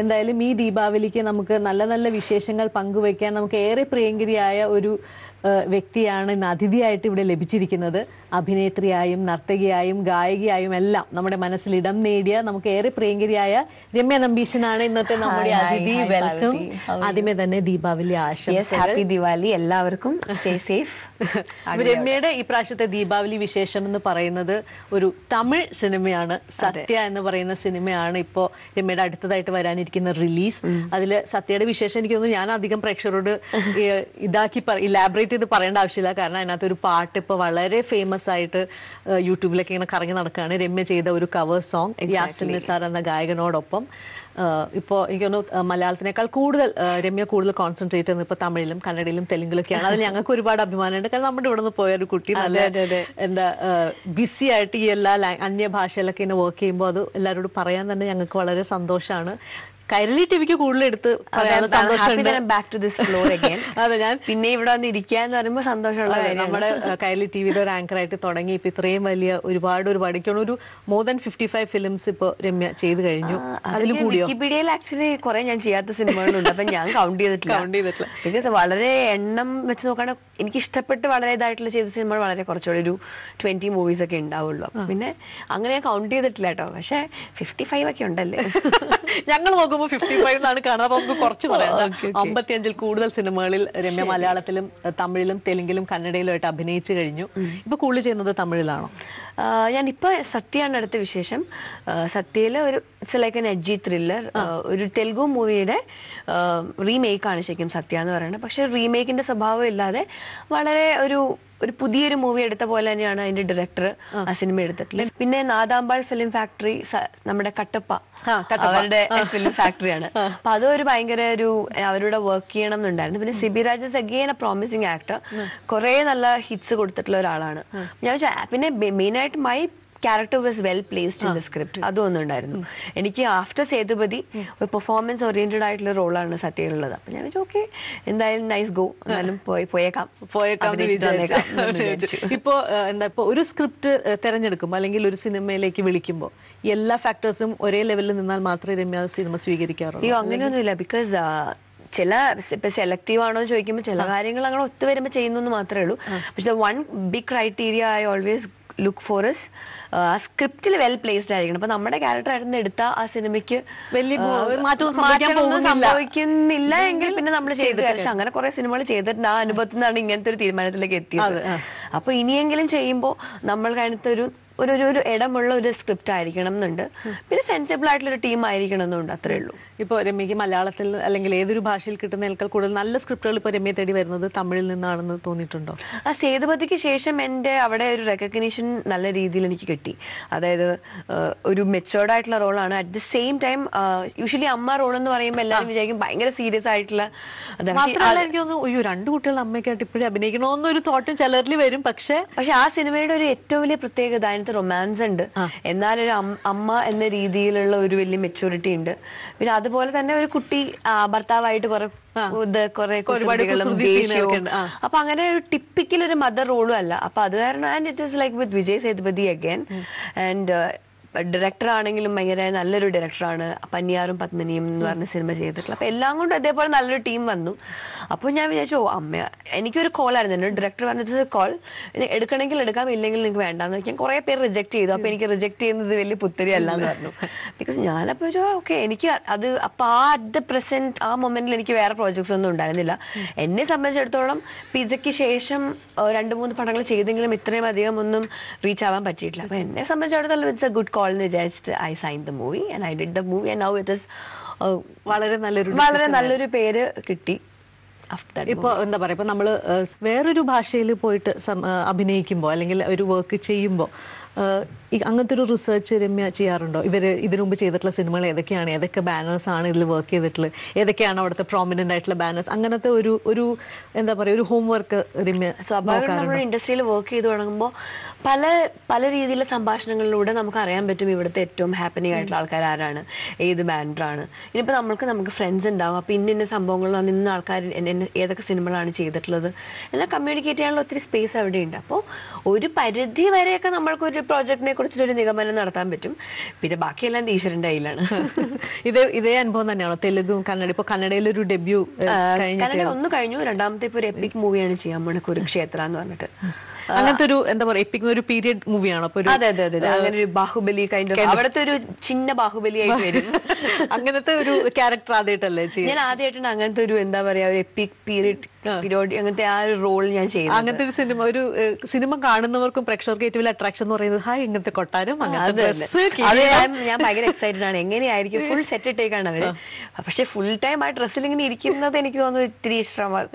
എന്തായാലും ഈ ദീപാവലിക്ക് നമുക്ക് നല്ല നല്ല വിശേഷങ്ങൾ പങ്കുവയ്ക്കാൻ നമുക്ക് ഏറെ പ്രിയങ്കരിയായ ഒരു വ്യക്തിയാണ് ഇന്ന് അതിഥിയായിട്ട് ഇവിടെ ലഭിച്ചിരിക്കുന്നത്. അഭിനേത്രിയായും നർത്തകിയായും ഗായികയായും എല്ലാം നമ്മുടെ മനസ്സിൽ ഇടം നേടിയ നമുക്ക് ഏറെ പ്രിയങ്കരിയായ രമ്യ നമ്പീശനാണ് ഇന്നത്തെ നമ്മുടെ അതിഥി. വെൽക്കം. ആദ്യമേ തന്നെ ദീപാവലി ആശംസകൾ. ഹാപ്പി ദിവാലി എല്ലാവർക്കും. Stay safe. രമ്യയുടെ ഈ പ്രാവശ്യത്തെ ദീപാവലി വിശേഷം എന്ന് പറയുന്നത് ഒരു തമിഴ് സിനിമയാണ്. സത്യ എന്ന് പറയുന്ന സിനിമയാണ് ഇപ്പോൾ രമ്യയുടെ അടുത്തതായിട്ട് വരാനിരിക്കുന്ന റിലീസ്. അതിൽ സത്യയുടെ വിശേഷം എനിക്ക് തോന്നുന്നു ഞാൻ അധികം പ്രേക്ഷകരോട് ഇതാക്കി ഇലാബറേറ്റ് ഇത് പറയേണ്ട ആവശ്യമില്ല. കാരണം അതിനകത്ത് ഒരു പാട്ട് ഇപ്പോൾ വളരെ ഫേമസ് ആയിട്ട് യൂട്യൂബിലൊക്കെ ഇങ്ങനെ കറങ്ങി നടക്കുകയാണ്. രമ്യ ചെയ്ത ഒരു കവർ സോങ് യാസിൻ നിസാർ എന്ന ഗായകനോടൊപ്പം. ഇപ്പോൾ എനിക്ക് തോന്നുന്നു മലയാളത്തിനേക്കാൾ രമ്യ കൂടുതൽ കോൺസെൻട്രേറ്റ് ചെയ്യുന്നത് ഇപ്പോൾ തമിഴിലും കന്നഡയിലും തെലുങ്കിലൊക്കെയാണ്. അതിൽ ഞങ്ങൾക്ക് ഒരുപാട് അഭിമാനമുണ്ട്. കാരണം നമ്മുടെ ഇവിടെ നിന്ന് പോയൊരു കുട്ടി നല്ല ബിസി ആയിട്ട് ഈ എല്ലാ അന്യഭാഷയിലൊക്കെ ഇങ്ങനെ വർക്ക് ചെയ്യുമ്പോൾ അത് എല്ലാവരോടും പറയാൻ തന്നെ ഞങ്ങൾക്ക് വളരെ സന്തോഷമാണ്. കൈരളി ടിവിക്ക് കൂടുതൽ എടുത്ത് പറയാനുള്ള സന്തോഷം. അതെ, ഞാൻ പിന്നെ ഇവിടെ വന്ന് ഇരിക്കാന്ന് പറയുമ്പോൾ സന്തോഷമുള്ള നമ്മുടെ കൈരളി ടിവിയുടെ ഒരു ആങ്കറായിട്ട് തുടങ്ങി ഇപ്പം ഇത്രയും വലിയ ഒരുപാട് ഒരു മോർ ദാൻ 55 ഫിലിംസ് ഇപ്പോൾ രമ്യ ചെയ്ത് കഴിഞ്ഞു. അതിൽ വിക്കിപീഡിയയിൽ ആക്ച്വലി കുറെ ഞാൻ ചെയ്യാത്ത സിനിമകളുണ്ട്. അപ്പം ഞാൻ കൗണ്ട് ചെയ്തിട്ടില്ല ബിക്കോസ് വളരെ എണ്ണം വെച്ച് നോക്കുകയാണെങ്കിൽ എനിക്ക് ഇഷ്ടപ്പെട്ട് വളരെ ഇതായിട്ടുള്ള ചെയ്ത സിനിമകൾ വളരെ കുറച്ചുകൂടി ഒരു 20 മൂവീസ് ഒക്കെ ഉണ്ടാവുള്ളൂ. പിന്നെ അങ്ങനെ ഞാൻ കൗണ്ട് ചെയ്തിട്ടില്ല കേട്ടോ. പക്ഷേ 55 ഒക്കെ ഉണ്ടല്ലേ. ഞങ്ങൾ നോക്കുമ്പോൾ 55 എന്നാണ് കാണുന്നത്. അപ്പോൾ നമുക്ക് കുറച്ച് പറയാം. 55 കൂടുതൽ സിനിമകളിൽ രമ്യ മലയാളത്തിലും തമിഴിലും തെലുങ്കിലും കന്നഡയിലും ആയിട്ട് അഭിനയിച്ചു കഴിഞ്ഞു. ഇപ്പോൾ കൂടുതൽ ചെയ്യുന്നത് തമിഴിലാണോ? ഞാനിപ്പോൾ സത്യയാണ് അടുത്ത വിശേഷം. സത്യയിൽ ഒരു it's like an edgy thriller. ഒരു തെലുഗു മൂവിയുടെ റീമേക്കാണ് ശരിക്കും സത്യ എന്ന് പറയുന്നത്. പക്ഷേ റീമേക്കിൻ്റെ സ്വഭാവം ഇല്ലാതെ വളരെ ഒരു പുതിയൊരു മൂവി എടുത്ത പോലെ തന്നെയാണ് അതിന്റെ ഡയറക്ടർ ആ സിനിമ എടുത്തിട്ടുള്ളത്. പിന്നെ നാദാമ്പാൾ ഫിലിം ഫാക്ടറി നമ്മുടെ കട്ടപ്പ അവരുടെ ഫിലിം ഫാക്ടറിയാണ്. അപ്പൊ അതൊരു ഭയങ്കര ഒരു അവരുടെ വർക്ക് ചെയ്യണം എന്നുണ്ടായിരുന്നു. പിന്നെ Sibiraj's again a promising actor. കുറെ നല്ല ഹിറ്റ്സ് കൊടുത്തിട്ടുള്ള ഒരാളാണ്. ഞാൻ പിന്നെ മെയിനായിട്ട് my character was well placed in the script. അതൊന്നുണ്ടായിരുന്നു എനിക്ക്. ആഫ്റ്റർ സേതുപതി ഒരു പെർഫോമൻസ് ഓറിയന്റഡ് ആയിട്ടുള്ള റോളാണ് സത്യയിലുള്ളത്. അപ്പം ഞാൻ ഓക്കെ എന്തായാലും നൈസ് ഗോ, എന്നാലും പോയേക്കാം. ഇപ്പോൾ ഇപ്പോൾ ഒരു സ്ക്രിപ്റ്റ് തിരഞ്ഞെടുക്കുമ്പോൾ അല്ലെങ്കിൽ ഒരു സിനിമയിലേക്ക് വിളിക്കുമ്പോൾ എല്ലാ ഫാക്ടേഴ്സും ഒരേ ലെവലിൽ നിന്നാൽ മാത്രമേ രമ്യ സിനിമ സ്വീകരിക്കാറുള്ളൂ? അയ്യോ, അങ്ങനെയൊന്നുമില്ല. ബിക്കോസ് ചില ഇപ്പം സെലക്റ്റീവാണോന്ന് ചോദിക്കുമ്പോൾ ചില കാര്യങ്ങൾ അങ്ങനെ ഒത്തു വരുമ്പോൾ ചെയ്യുന്നു മാത്രമേ ഉള്ളൂ. പക്ഷേ one big criteria I always look for is ആ സ്ക്രിപ്റ്റിൽ വെൽ പ്ലേസ്ഡ് ആയിരിക്കണം. അപ്പം നമ്മുടെ ക്യാരക്ടർ ആയിരുന്നു എടുത്താൽ ആ സിനിമയ്ക്ക് വലിയ മാറ്റമൊന്നും സംഭവിക്കുന്നില്ല എങ്കിൽ പിന്നെ നമ്മൾ ചെയ്തിട്ട്. പക്ഷെ അങ്ങനെ കുറേ സിനിമകൾ ചെയ്തിട്ടുണ്ട്. ആ അനുഭവത്തിൽ നിന്നാണ് ഇങ്ങനത്തെ ഒരു തീരുമാനത്തിലേക്ക് എത്തിയത്. അപ്പോൾ ഇനിയെങ്കിലും ചെയ്യുമ്പോൾ നമ്മൾക്കടുത്തൊരു ഒരു ഒരു ഇടമുള്ള ഒരു സ്ക്രിപ്റ്റ് ആയിരിക്കണം എന്നുണ്ട്. പിന്നെ സെൻസിബിൾ ആയിട്ടുള്ളൊരു ടീം ആയിരിക്കണം എന്നുണ്ട്. അത്രേ ഉള്ളൂ. ഇപ്പോൾ രമ്യയ്ക്ക് മലയാളത്തിൽ അല്ലെങ്കിൽ ഏതൊരു ഭാഷയിൽ കിട്ടുന്നതിനേക്കാൾ കൂടുതൽ നല്ല സ്ക്രിപ്റ്റുകൾ ഇപ്പോൾ രമ്യ തേടി വരുന്നത് തമിഴിൽ നിന്നാണെന്ന് തോന്നിയിട്ടുണ്ടോ? ആ സേതുപതിക്ക് ശേഷം എൻ്റെ അവിടെ ഒരു റെക്കഗ്നീഷൻ നല്ല രീതിയിൽ എനിക്ക് കിട്ടി. അതായത് ഒരു മെച്ചോർഡ് ആയിട്ടുള്ള റോളാണ്. At the same time usually അമ്മ റോൾ എന്ന് പറയുമ്പോൾ എല്ലാവരും വിചാരിക്കും ഭയങ്കര സീരിയസ് ആയിട്ടുള്ള. മാത്രമല്ല എനിക്ക് തോന്നുന്നു അയ്യോ രണ്ട് കുട്ടികൾ അമ്മയ്ക്കായിട്ട് ഇപ്പോഴും അഭിനയിക്കണമെന്നൊരു തോട്ടം ചിലരിൽ വരും. പക്ഷേ ആ സിനിമയുടെ ഒരു ഏറ്റവും വലിയ പ്രത്യേകത റൊമാൻസ് ഉണ്ട്. എന്നാലൊരു അമ്മ എന്ന രീതിയിലുള്ള ഒരു വലിയ മെച്യൂരിറ്റി ഉണ്ട്. പിന്നെ അതുപോലെ തന്നെ ഒരു കുട്ടി ഭർത്താവായിട്ട് അപ്പൊ അങ്ങനെ ഒരു ടിപ്പിക്കൽ ഒരു മദർ റോളും അല്ല. അപ്പൊ അത് കാരണം and it is like with Vijay Sethupathi again. And director ആണെങ്കിലും ഭയങ്കര നല്ലൊരു ഡയറക്ടറാണ്. പന്നിയാറും പത്മിനിയും എന്ന് പറഞ്ഞ സിനിമ ചെയ്തിട്ടുള്ള. അപ്പോൾ എല്ലാം കൊണ്ടും അതേപോലെ നല്ലൊരു ടീം വന്നു. അപ്പോൾ ഞാൻ വിചാരിച്ചു അമ്മ എനിക്കൊരു കോളായിരുന്നു. എന്നോട് ഡയറക്ടർ പറഞ്ഞത് കോൾ എടുക്കണമെങ്കിൽ എടുക്കാം, ഇല്ലെങ്കിൽ നിങ്ങൾക്ക് വേണ്ടാന്ന് വെച്ചാൽ കുറേ പേര് റിജക്ട് ചെയ്തു. അപ്പോൾ എനിക്ക് റിജക്ട് ചെയ്യുന്നത് വലിയ പുത്തരി അല്ലാന്ന് പറഞ്ഞു. ബിക്കോസ് ഞാനപ്പോൾ ഓക്കെ എനിക്ക് അത് അപ്പോൾ ആ അറ്റ് ദ പ്രസൻറ്റ് ആ മൊമെൻറ്റിൽ എനിക്ക് വേറെ പ്രോജക്ട്സ് ഒന്നും ഉണ്ടായിരുന്നില്ല. എന്നെ സംബന്ധിച്ചിടത്തോളം പിസയ്ക്ക് ശേഷം 2-3 പടങ്ങൾ ചെയ്തെങ്കിലും ഇത്രയും അധികം ഒന്നും റീച്ച് ആവാൻ പറ്റിയിട്ടില്ല. അപ്പോൾ എന്നെ സംബന്ധിച്ചിടത്തോളം it's a good call. I signed the movie and I did the movie and now it is വളരെ നല്ലൊരു പേര് കിട്ടി. ഇപ്പോൾ എന്താ പറയുക, ഇപ്പോൾ നമ്മൾ വേറൊരു ഭാഷയിൽ പോയിട്ട് അഭിനയിക്കുമ്പോൾ അല്ലെങ്കിൽ ഒരു വർക്ക് ചെയ്യുമ്പോൾ അങ്ങനത്തെ ഒരു റിസർച്ച് രമ്യ ചെയ്യാറുണ്ടോ? ഇവർ ഇതിനു മുമ്പ് ചെയ്തിട്ടുള്ള സിനിമകൾ ഏതൊക്കെയാണ്, ഏതൊക്കെ ബാനേഴ്സ് ആണ് ഇതിൽ വർക്ക് ചെയ്തിട്ടുള്ളത്, ഏതൊക്കെയാണ് അവിടുത്തെ പ്രോമിനൻ്റ് ആയിട്ടുള്ള ബാനേഴ്സ്, അങ്ങനത്തെ ഒരു എന്താ പറയുക ഒരു ഹോംവർക്ക് രമ്യ? സ്വാഭാവികമായിട്ടും നമ്മൾ ഇൻഡസ്ട്രിയിൽ വർക്ക് ചെയ്ത് തുടങ്ങുമ്പോൾ പല രീതിയിലുള്ള സംഭാഷണങ്ങളിലൂടെ നമുക്ക് അറിയാൻ പറ്റും ഇവിടുത്തെ ഏറ്റവും ഹാപ്പനിങ് ആയിട്ടുള്ള ആൾക്കാർ ആരാണ്, ഏത് ബാൻഡാണ്. ഇനിയിപ്പോൾ നമുക്ക് ഫ്രണ്ട്സ് ഉണ്ടാവും, അപ്പോൾ ഇന്ന സംഭവങ്ങളിലാണ്, ഇന്ന ആൾക്കാർ ഏതൊക്കെ സിനിമകളാണ് ചെയ്തിട്ടുള്ളത് എല്ലാം കമ്മ്യൂണിക്കേറ്റ് ചെയ്യാനുള്ള ഒത്തിരി സ്പേസ് അവിടെയുണ്ട്. അപ്പോൾ ഒരു പരിധി വരെയൊക്കെ നമ്മൾക്കൊരു പ്രോജക്റ്റിനെ കുറിച്ചൊരു നിഗമനം നടത്താൻ പറ്റും. പിന്നെ ബാക്കിയെല്ലാം ഈശ്വരൻ്റെ കയ്യിലാണ്. ഇതേ അനുഭവം തന്നെയാണോ തെലുഗും കന്നഡ? ഇപ്പോൾ കന്നഡയിലൊരു ഡെബ്യൂ കന്നഡ ഒന്ന് കഴിഞ്ഞു, രണ്ടാമത്തെ ഇപ്പോൾ ഒരു എപ്പിക് മൂവിയാണ് ചെയ്യാൻ പോണത്, കുരുക്ഷേത്ര എന്ന് പറഞ്ഞിട്ട്. അങ്ങനത്തെ ഒരു എന്താ പറയാ എപ്പിക് ഒരു പീരിയഡ് മൂവിയാണോ? അതെ അതെ അതെ, അങ്ങനെ ഒരു ബാഹുബലി കൈൻഡ് ഓഫ്, അവിടുത്തെ ഒരു ചിന്ന ബാഹുബലി ആയിട്ട് വരും. അങ്ങനത്തെ ഒരു ക്യാരക്ടർ ആദ്യമായിട്ടല്ലേ? ഞാൻ ആദ്യമായിട്ടാണ് അങ്ങനത്തെ ഒരു എന്താ പറയാ ഒരു എപ്പിക് പീരിയഡ് അങ്ങനത്തെ ആ ഒരു റോൾ ഞാൻ ചെയ്യും. അങ്ങനത്തെ ഒരു സിനിമ കാണുന്നവർക്കും പ്രേക്ഷകർക്ക് ഏറ്റവും വലിയ അട്രാക്ഷൻ എന്ന് പറയുന്നത് ഹായ് ഇങ്ങനത്തെ കൊട്ടാരം. ഞാൻ ഭയങ്കര എക്സൈറ്റഡ് ആണ്, എങ്ങനെയായിരിക്കും ഫുൾ സെറ്റ് ഇട്ടേക്കാണ് അവര്. പക്ഷെ ഫുൾ ടൈം ആ ഡ്രസ്സിൽ ഇങ്ങനെ ഇരിക്കുന്നത് എനിക്ക് തോന്നുന്നു ഇത്തിരി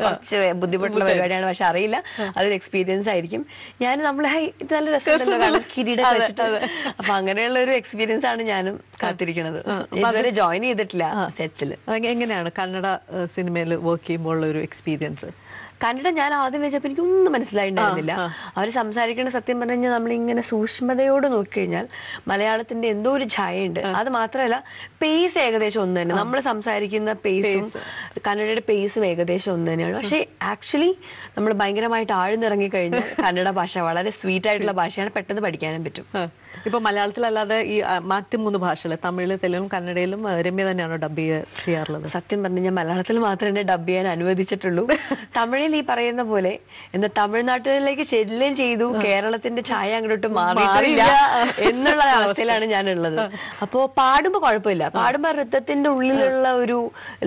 കുറച്ച് ബുദ്ധിമുട്ടുള്ള പരിപാടിയാണ്. പക്ഷെ അറിയില്ല, അതൊരു എക്സ്പീരിയൻസ് ആയിരിക്കും. ഞാൻ നമ്മളെ ഇത് നല്ല രസമാണ് കിരീടം വെച്ചിട്ടത്. അപ്പൊ അങ്ങനെയുള്ള ഒരു എക്സ്പീരിയൻസ് ആണ് ഞാനും കാത്തിരിക്കുന്നത്. ഇതുവരെ ജോയിൻ ചെയ്തിട്ടില്ല സെറ്റ്സിൽ. എങ്ങനെയാണ് കന്നഡ സിനിമയിൽ വർക്ക് ചെയ്യുമ്പോൾ ഒരു എക്സ്പീരിയൻസ്? കന്നഡ ഞാൻ ആദ്യം വെച്ചപ്പോൾ എനിക്കൊന്നും മനസ്സിലായിട്ടുണ്ടായിരുന്നില്ല. അവർ സംസാരിക്കേണ്ട സത്യം പറഞ്ഞു കഴിഞ്ഞാൽ നമ്മളിങ്ങനെ സൂക്ഷ്മതയോട് നോക്കിക്കഴിഞ്ഞാൽ മലയാളത്തിൻ്റെ എന്തോ ഒരു ഛായയുണ്ട്. അത് മാത്രമല്ല പേസ് ഏകദേശം ഒന്ന് തന്നെ, നമ്മൾ സംസാരിക്കുന്ന പേസും കന്നഡയുടെ പേസും ഏകദേശം ഒന്ന് തന്നെയാണ്. പക്ഷേ ആക്ച്വലി നമ്മൾ ഭയങ്കരമായിട്ട് ആഴ്ന്നിറങ്ങി കഴിഞ്ഞാൽ കന്നഡ ഭാഷ വളരെ സ്വീറ്റ് ആയിട്ടുള്ള ഭാഷയാണ്, പെട്ടെന്ന് പഠിക്കാനും പറ്റും. ഇപ്പോൾ മലയാളത്തിലല്ലാതെ ഈ മറ്റ് മൂന്ന് ഭാഷകൾ തമിഴിൽ, തെലുങ്കും കന്നഡയിലും രമ്യ തന്നെയാണോ ഡബ് ചെയ്യാറുള്ളത്? സത്യം പറഞ്ഞു കഴിഞ്ഞാൽ മലയാളത്തിൽ മാത്രമേ എന്നെ ഡബ് ചെയ്യാൻ അനുവദിച്ചിട്ടുള്ളൂ. തമിഴിൽ ഈ പറയുന്ന പോലെ എന്താ തമിഴ്നാട്ടിലേക്ക് ചെല്ലുകയും ചെയ്തു, കേരളത്തിന്റെ ഛായ അങ്ങോട്ട് മാറിയില്ല എന്നുള്ള അവസ്ഥയിലാണ് ഞാനുള്ളത്. അപ്പോൾ പാടുമ്പോൾ കുഴപ്പമില്ല, പാടുമ്പോൾ നൃത്തത്തിന്റെ ഉള്ളിലുള്ള ഒരു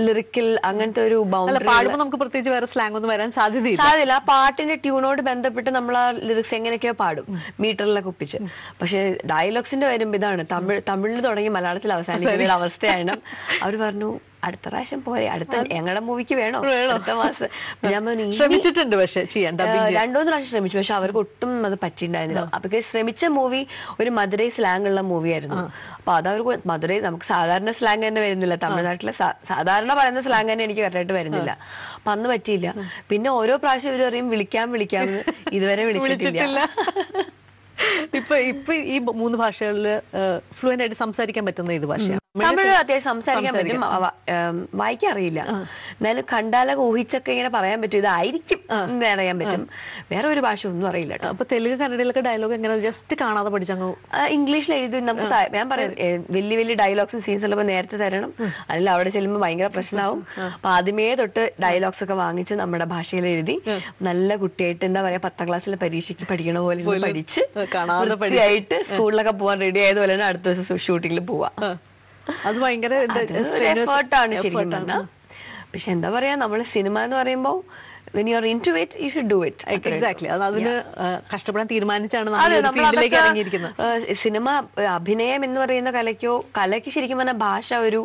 ലിറിക്കൽ അങ്ങനത്തെ ഒരു ബൗണ്ടറി പാടുമ്പോൾ നമുക്ക് പ്രത്യേകിച്ച് വേറെ സ്ലാങ് ഒന്നും വരാൻ സാധ്യതയില്ല. ആ പാട്ടിന്റെ ട്യൂണോട് ബന്ധപ്പെട്ട് നമ്മൾ ആ ലിറിക്സ് എങ്ങനെയൊക്കെയോ പാടും മീറ്ററിലൊക്കെ ഒപ്പിച്ച്. പക്ഷേ ഡയലോഗ്സിന്റെ വരുമ്പോൾ ഇതാണ് തമിഴിൽ തുടങ്ങി മലയാളത്തിൽ അവസാനിക്കുന്ന അവസ്ഥയാണ്. അവർ പറഞ്ഞു അടുത്ത പ്രാവശ്യം പോരെ, അടുത്ത ഞങ്ങളുടെ മൂവിക്ക് വേണോ അടുത്ത മാസം. ഞാൻ ശ്രമിച്ചിട്ടുണ്ട്, പക്ഷേ രണ്ടോന്ന് പ്രാവശ്യം ശ്രമിച്ചു, പക്ഷെ അവർക്ക് ഒട്ടും അത് പറ്റിയിട്ടുണ്ടായിരുന്നില്ല. അവർക്ക് ശ്രമിച്ച മൂവി ഒരു മധുരൈ സ്ലാങ് ഉള്ള മൂവിയായിരുന്നു. അപ്പൊ അതവർക്ക് മധുരൈ നമുക്ക് സാധാരണ സ്ലാങ് തന്നെ വരുന്നില്ല, തമിഴ്നാട്ടിലെ സാധാരണ പറയുന്ന സ്ലാങ് തന്നെ എനിക്ക് കറക്റ്റായിട്ട് വരുന്നില്ല. അപ്പൊ അന്ന് പറ്റിയില്ല. പിന്നെ ഓരോ പ്രാവശ്യം ഇവർ പറയും വിളിക്കാമെന്ന്, ഇതുവരെ വിളിച്ചിട്ടില്ല. ഇപ്പൊ ഈ മൂന്ന് ഭാഷകളിൽ ഫ്ലുവന്റ് ആയിട്ട് സംസാരിക്കാൻ പറ്റുന്ന ഏത് ഭാഷയാണ്? തമിഴ് അത്യാവശ്യം സംസാരിക്കാൻ പറ്റും, വായിക്കാൻ അറിയില്ല. എന്നാലും കണ്ടാലൊക്കെ ഊഹിച്ചൊക്കെ ഇങ്ങനെ പറയാൻ പറ്റും, ഇതായിരിക്കും അറിയാൻ പറ്റും. വേറെ ഒരു ഭാഷ ഒന്നും അറിയില്ല. അപ്പൊ തെലുങ്ക് കന്നഡയിലൊക്കെ ഡയലോഗ് എങ്ങനെ ജസ്റ്റ് കാണാതെ പഠിച്ചങ്ങ് ഇംഗ്ലീഷിൽ എഴുതി നമുക്ക് ഞാൻ പറയാം. വലിയ വലിയ ഡയലോഗ്സും സീൻസ് ഉള്ളപ്പോൾ നേരത്തെ തരണം, അല്ലെങ്കിൽ അവിടെ ചെല്ലുമ്പോൾ ഭയങ്കര പ്രശ്നമാവും. അപ്പൊ ആദ്യമേ തൊട്ട് ഡയലോഗ്സ് ഒക്കെ വാങ്ങിച്ച് നമ്മുടെ ഭാഷയിൽ എഴുതി നല്ല കുട്ടിയായിട്ട് എന്താ പറയാ 10ാം ക്ലാസ്സിലെ പരീക്ഷയ്ക്ക് പഠിക്കണ പോലെ പഠിച്ച് വൃത്തിയായിട്ട് സ്കൂളിലൊക്കെ പോകാൻ റെഡി ആയതുപോലെ തന്നെ അടുത്ത ദിവസം ഷൂട്ടിങ്ങിൽ പോവാ. അത് ഭയങ്കര എഫേർട്ടാണ് ശരിക്കും പറഞ്ഞാൽ. പക്ഷെ എന്താ പറയാ നമ്മള് സിനിമ എന്ന് പറയുമ്പോൾ when you are into it you should do it. Exactly, അതിന് കഷ്ടപ്പെടാൻ തീരുമാനിച്ചാണ് നമ്മൾ ഫീൽഡിലേക്ക് ഇറങ്ങിയിരിക്കുന്നത്. സിനിമ അഭിനയം എന്ന് പറയുന്ന കലയ്ക്ക് ശരിക്കും പറഞ്ഞാൽ ഭാഷ ഒരു